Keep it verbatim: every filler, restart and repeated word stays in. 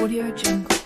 Audio Jungle.